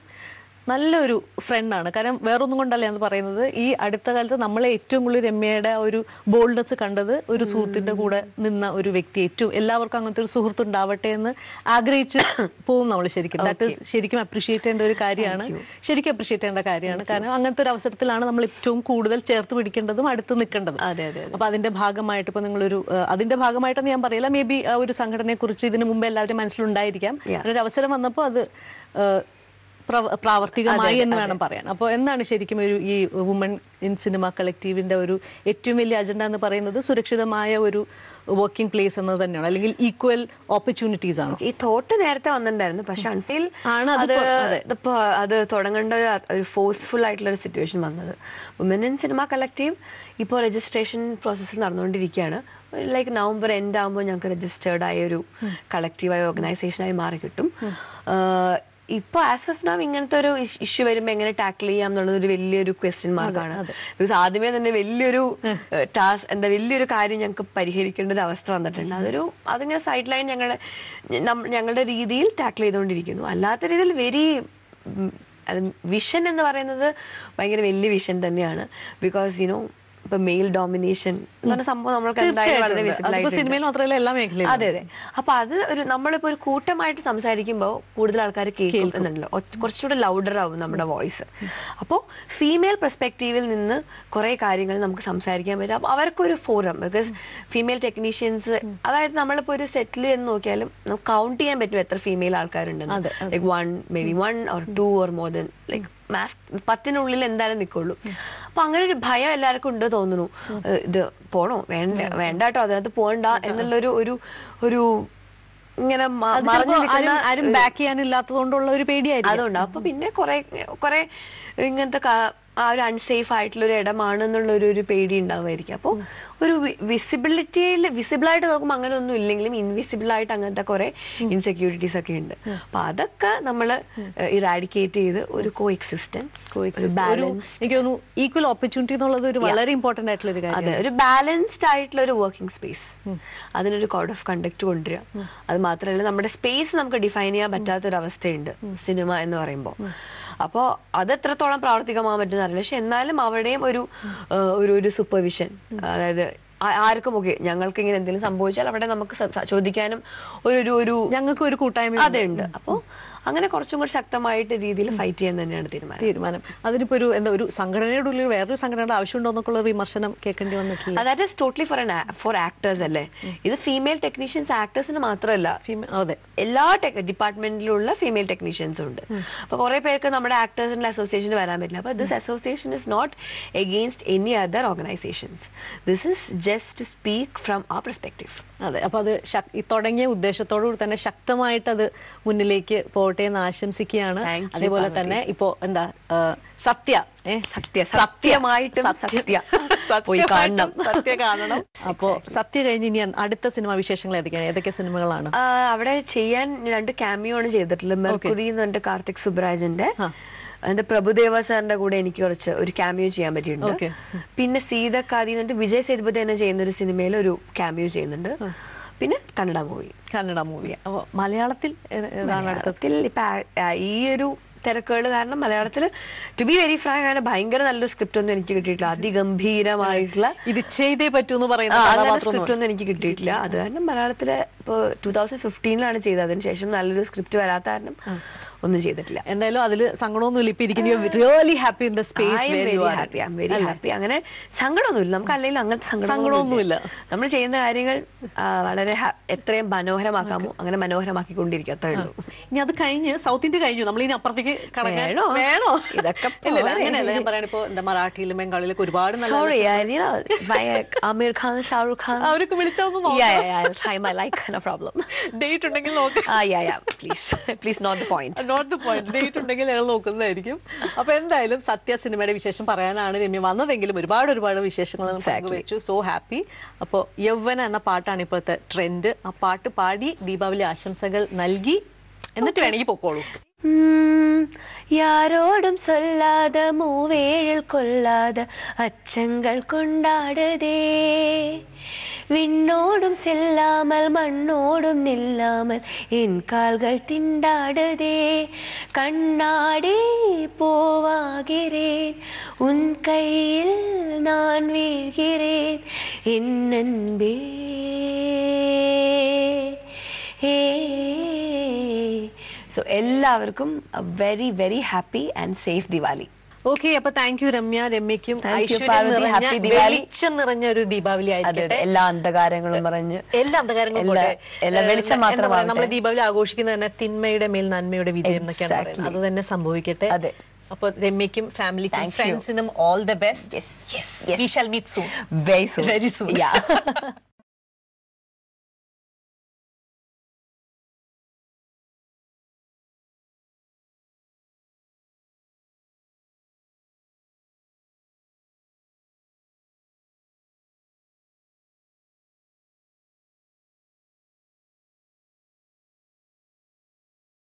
നല്ലൊരു ഫ്രണ്ടാണ്. കാരണം വേറൊന്നും കൊണ്ടല്ല ഞാൻ പറയുന്നത്, ഈ അടുത്ത കാലത്ത് നമ്മളെ ഏറ്റവും കൂടുതൽ രമ്യയുടെ ഒരു ബോൾഡ്നെസ് കണ്ടത് ഒരു സുഹൃത്തിന്റെ കൂടെ നിന്ന ഒരു വ്യക്തി. ഏറ്റവും എല്ലാവർക്കും അങ്ങനത്തെ ഒരു സുഹൃത്ത് ഉണ്ടാവട്ടെ എന്ന് ആഗ്രഹിച്ച് പോകും നമ്മൾ. ശരിക്കും ദാറ്റ് ശരിക്കും അപ്രീഷിയേറ്റ് ചെയ്യേണ്ട ഒരു കാര്യമാണ്, ശരിക്കും അപ്രീഷിയേറ്റ് ചെയ്യേണ്ട കാര്യമാണ്. കാരണം അങ്ങനത്തെ ഒരു അവസരത്തിലാണ് നമ്മൾ ഏറ്റവും കൂടുതൽ ചേർത്ത് പിടിക്കേണ്ടതും അടുത്ത് നിൽക്കേണ്ടതും. അപ്പോൾ അതിന്റെ ഭാഗമായിട്ട് ഇപ്പോൾ നിങ്ങളൊരു അതിന്റെ ഭാഗമായിട്ടെന്ന് ഞാൻ പറയില്ല, മേ ബി ഒരു സംഘടനയെക്കുറിച്ച് ഇതിനു മുമ്പ് എല്ലാവരും മനസ്സിലുണ്ടായിരിക്കാം. ഒരു അവസരം വന്നപ്പോൾ അത് പ്രാവർത്തികമായി എന്ന് വേണം പറയാൻ. അപ്പോൾ എന്താണ് ശരിക്കും ഒരു ഈ വുമൺ ഇൻ സിനിമ കളക്റ്റീവിൻ്റെ ഒരു ഏറ്റവും വലിയ അജണ്ട എന്ന് പറയുന്നത്? സുരക്ഷിതമായ ഒരു വർക്കിംഗ് പ്ലേസ് എന്നത് തന്നെയാണ്, അല്ലെങ്കിൽ ഈക്വൽ ഓപ്പർച്യൂണിറ്റീസ് ആണ്? ഈ തോട്ട് നേരത്തെ വന്നിട്ടുണ്ടായിരുന്നു, പക്ഷെ അൺസിൽ ആണ് അത് തുടങ്ങേണ്ട ഒരു ഫോഴ്സ്ഫുൾ ആയിട്ടുള്ള ഒരു സിറ്റുവേഷൻ വന്നത്. വുമൻ ഇൻ സിനിമ കളക്റ്റീവ് ഇപ്പോൾ രജിസ്ട്രേഷൻ പ്രോസസ്സിൽ നടന്നുകൊണ്ടിരിക്കുകയാണ്. ലൈക്ക് നവംബർ എൻഡ് ആകുമ്പോൾ ഞങ്ങൾക്ക് രജിസ്റ്റേർഡായൊരു കളക്റ്റീവായ ഓർഗനൈസേഷനായി മാറി കിട്ടും. ഇപ്പോൾ ആസ് ഓഫ് നാം ഇങ്ങനത്തെ ഒരു ഇഷ്യൂ വരുമ്പോൾ എങ്ങനെ ടാക്കിൾ ചെയ്യാം എന്നുള്ളത് ഒരു വലിയൊരു ക്വസ്റ്റ്യൻ മാർക്കാണ്. ബിക്കോസ് ആദ്യമേ തന്നെ വലിയൊരു ടാസ്ക് വലിയൊരു കാര്യം ഞങ്ങൾക്ക് പരിഹരിക്കേണ്ട ഒരു അവസ്ഥ വന്നിട്ടുണ്ട്. അതിങ്ങനെ സൈഡ് ലൈൻ ഞങ്ങളുടെ രീതിയിൽ ടാക്കിൾ ചെയ്തുകൊണ്ടിരിക്കുന്നു. അല്ലാത്ത രീതിയിൽ വിഷൻ എന്ന് പറയുന്നത് ഭയങ്കര വലിയ വിഷൻ തന്നെയാണ്. ബിക്കോസ് യുനോ ഇപ്പൊ മെയിൽ ഡോമിനേഷൻ എന്ന് പറഞ്ഞ സംഭവം നമ്മൾക്ക് എന്തായാലും വളരെ വിസിബിൾ ആയിട്ട് സിനിമയിൽ മാത്രമല്ല എല്ലാ മേഖലയിലും. അതെ. അപ്പൊ അത് ഒരു നമ്മളിപ്പോ ഒരു കൂട്ടമായിട്ട് സംസാരിക്കുമ്പോൾ കൂടുതൽ ആൾക്കാർ കേൾക്കുന്നുണ്ടല്ലോ, കുറച്ചുകൂടെ ലൗഡർ ആവും നമ്മുടെ വോയിസ്. അപ്പോൾ ഫീമെയിൽ പെർസ്പെക്റ്റീവിൽ നിന്ന് കുറെ കാര്യങ്ങൾ നമുക്ക് സംസാരിക്കാൻ പറ്റും. അപ്പൊ അവർക്കൊരു ഫോറം, ബിക്കോസ് ഫീമെയിൽ ടെക്നീഷ്യൻസ്, അതായത് നമ്മളിപ്പോ ഒരു സെറ്റിൽ എന്ന് നോക്കിയാലും നമുക്ക് കൗണ്ട് ചെയ്യാൻ പറ്റും എത്ര ഫീമെയിൽ ആൾക്കാരുണ്ടെന്ന്. Like 1 or 2 or more than like 10-നുള്ളിൽ എന്തായാലും നിൽക്കുള്ളൂ. അപ്പോൾ അങ്ങനെ ഒരു ഭയം എല്ലാവർക്കും ഉണ്ട് തോന്നുന്നു. ഇത് പോണോ വേണ്ട കേട്ടോ അതിനകത്ത് പോകണ്ട എന്നുള്ളൊരു ഒരു ഒരു ഇങ്ങനെ ബാക്ക് ചെയ്യാനില്ലാത്തതുകൊണ്ടുള്ള ഒരു പേടിയായിരുന്നു. അതുകൊണ്ട് അപ്പോൾ പിന്നെ കുറെ കുറെ ഇങ്ങനത്തെ ഒരു അൺസേഫ് ആയിട്ടുള്ള ഒരു ഇടമാണെന്നുള്ള ഒരു പേടി ഉണ്ടാവുമായിരിക്കും. അപ്പോൾ ഒരു വിസിബിലിറ്റിയിൽ വിസിബിളായിട്ട് നോക്കുമ്പോൾ അങ്ങനെ ഒന്നും ഇല്ലെങ്കിലും ഇൻവിസിബിളായിട്ട് അങ്ങനത്തെ കുറേ ഇൻസെക്യൂരിറ്റീസ് ഒക്കെ ഉണ്ട്. അപ്പോൾ അതൊക്കെ നമ്മൾ ഇറാഡിക്കേറ്റ് ചെയ്ത് ഒരു കോ എക്സിസ്റ്റൻസ് ബാലൻസ്, എനിക്ക് തോന്നുന്നു ഈക്വൽ ഓപ്പർച്യൂണിറ്റി എന്നുള്ളത് ഒരു വളരെ ഇമ്പോർട്ടൻ്റ് ആയിട്ടുള്ള ഒരു കാര്യം. അതെ, ഒരു ബാലൻസ്ഡ് ആയിട്ടുള്ള ഒരു വർക്കിംഗ് സ്പേസ്, അതിനൊരു കോഡ് ഓഫ് കണ്ടക്ട് കൊണ്ടുവരിക. അത് മാത്രമല്ല നമ്മുടെ സ്പേസ് നമുക്ക് ഡിഫൈൻ ചെയ്യാൻ പറ്റാത്തൊരവസ്ഥയുണ്ട് സിനിമ എന്ന് പറയുമ്പോൾ. അപ്പോൾ അതെത്രത്തോളം പ്രാവർത്തികമാകാൻ പറ്റുന്ന അറിയില്ല. പക്ഷെ എന്നാലും അവിടെയും ഒരു സൂപ്പർവിഷൻ, അതായത് ആർക്കുമൊക്കെ ഞങ്ങൾക്ക് ഇങ്ങനെ എന്തെങ്കിലും സംഭവിച്ചാൽ അവിടെ നമുക്ക് ചോദിക്കാനും ഒരു ഒരു ഞങ്ങൾക്ക് ഒരു കൂട്ടായ്മ അതുണ്ട്. അപ്പോൾ അങ്ങനെ കുറച്ചും കൂടി ശക്തമായിട്ട് രീതിയിൽ ഫൈറ്റ് ചെയ്യാൻ തന്നെയാണ് തീരുമാനം. അതിനിപ്പോൾ ഒരു എന്താ ഒരു സംഘടനയുടെ ഉള്ളിൽ വേറൊരു സംഘടനയുടെ ആവശ്യമുണ്ടോ എന്നൊക്കെയുള്ള വിമർശനം കേൾക്കേണ്ടി വന്നിട്ടില്ല. That is totally for actors അല്ലേ. ഇത് ഫീമെയിൽ ടെക്നീഷ്യൻസ് ആക്ടേഴ്സിന് മാത്രമല്ല, അതെ എല്ലാ ഡിപ്പാർട്ട്മെന്റിലുള്ള ഫീമെയിൽ ടെക്നീഷ്യൻസും ഉണ്ട്. അപ്പോൾ കുറേ പേർക്ക് നമ്മുടെ ആക്ടേഴ്സിൻ്റെ അസോസിയേഷന് വരാൻ പറ്റില്ല. അപ്പോൾ this association is not against any other organisations, this is just to speak from our perspective. അതെ, അപ്പോൾ അത് തുടങ്ങിയ ഉദ്ദേശത്തോടുകൂടി തന്നെ ശക്തമായിട്ട് അത് മുന്നിലേക്ക് പോകട്ടെ എന്ന് ആശംസിക്കുകയാണ്. അതേപോലെ തന്നെ ഇപ്പോ എന്താ സത്യം കാണണം. അപ്പോ സത്യം കഴിഞ്ഞ് ഇനി അടുത്ത സിനിമ വിശേഷങ്ങൾ ഏതൊക്കെ സിനിമകളാണ് അവിടെ ചെയ്യാൻ? 2 ക്യാമിയോ ആണ് ചെയ്തിട്ടുള്ളത്. മെർക്കുറി എന്ന് പറഞ്ഞ കാർത്തിക് സുബ്രാജന്റെ, അതിന്റെ പ്രഭുദേവ സാറിന്റെ കൂടെ എനിക്ക് കുറച്ച് ഒരു ക്യാമിയോ ചെയ്യാൻ പറ്റിയിട്ടുണ്ട്. പിന്നെ സീതക്കാതി എന്ന് പറഞ്ഞിട്ട് വിജയ് സേതുപതി തന്നെ ചെയ്യുന്ന ഒരു സിനിമയിൽ ഒരു ക്യാമിയോ ചെയ്യുന്നുണ്ട്. പിന്നെ കന്നഡ മൂവി. അപ്പോൾ മലയാളത്തിൽ ഇപ്പം ഈ ഒരു തിരക്കുകൾ കാരണം മലയാളത്തിൽ ടു ബി വെരി ഫ്രാങ്ക് അങ്ങനെ ഭയങ്കര നല്ലൊരു സ്ക്രിപ്റ്റ് ഒന്നും എനിക്ക് കിട്ടിയിട്ടില്ല. അതിഗംഭീരമായിട്ടുള്ള ഇത് ചെയ്തേ പറ്റൂന്ന് പറയുന്ന സ്ക്രിപ്റ്റ് ഒന്നും എനിക്ക് കിട്ടിയിട്ടില്ല. അത് കാരണം മലയാളത്തിൽ ഇപ്പോൾ 2015 ചെയ്തത്, അതിനുശേഷം നല്ലൊരു സ്ക്രിപ്റ്റ് വരാത്ത കാരണം ഒന്നും ചെയ്തിട്ടില്ല. എന്തായാലും അതിൽ സങ്കടമൊന്നുമില്ല. ഇപ്പം ഇരിക്കുന്നത് അങ്ങനെ സങ്കടമൊന്നുമില്ല നമുക്ക്, അല്ലെങ്കിൽ അങ്ങനത്തെ സങ്കടമൊന്നുമില്ല. നമ്മൾ ചെയ്യുന്ന കാര്യങ്ങൾ വളരെ എത്രയും മനോഹരമാക്കാമോ അങ്ങനെ മനോഹരമാക്കിക്കൊണ്ടിരിക്കാത്തേ ഉള്ളൂ. ഇനി അത് കഴിഞ്ഞ് സൗത്ത് ഇന്ത്യ കഴിഞ്ഞു, നമ്മൾ ഇനി അപ്പുറത്തേക്ക് കടക്കാനോ വേണോ? ഇതൊക്കെ അങ്ങനെയല്ല ഞാൻ പറയണ. ഇപ്പോൾ എന്താ മറാഠിയിലും ബംഗാളിലൊക്കെ ഒരുപാട് ആമിർ ഖാൻ, ഷാറുഖ് ഖാൻ അവരൊക്കെ വിളിച്ചാൽ ണ്ടെങ്കിൽ ഞങ്ങൾ നോക്കുന്നതായിരിക്കും. അപ്പൊ എന്തായാലും സത്യ സിനിമയുടെ വിശേഷം പറയാനാണ് രമ്യ വന്നതെങ്കിലും ഒരുപാട് വിശേഷങ്ങൾ വെച്ചു. So happy. അപ്പോൾ യൗവന എന്ന പാട്ടാണ് ഇപ്പോഴത്തെ ട്രെൻഡ്. ആ പാട്ട് പാടി ദീപാവലി ആശംസകൾ നൽകി എന്നിട്ട് വേണമെങ്കിൽ പൊക്കോളൂ. യാരോടും സൊല്ലാതെ മൂവേഴൽ കൊല്ലാതെ അച്ചങ്ങൾ കൊണ്ടാടതേ, വിണ്ണോടും செல்லாமல் മണ്ണോടും நில்லாமல் என் கால்கள் திண்டாடுதே, கண்ணாடி போவாகிறேன் உன் கையில் நான் வீழ்கிறேன் என் அன்பே. സോ എല്ലാവർക്കും very very happy and safe Diwali. Okay, അപ്പൊ താങ്ക് യു രമ്യ. രമ്യയ്ക്കും വെളിച്ചം നിറഞ്ഞ ഒരു ദീപാവലി ആയിരിക്കട്ടെ. എല്ലാ അന്ധകാരങ്ങളും മറഞ്ഞ് നമ്മള് ദീപാവലി ആഘോഷിക്കുന്നത് തന്നെ തിന്മയുടെ മേൽ നന്മയുടെ വിജയം എന്നൊക്കെയാണ് പറയുന്നത്. അത് തന്നെ സംഭവിക്കട്ടെ. അതെ, അപ്പോൾ രമ്യയ്ക്കും ഫാമിലിക്കും ഫ്രണ്ട്സിനും all the best. We shall meet soon, very soon.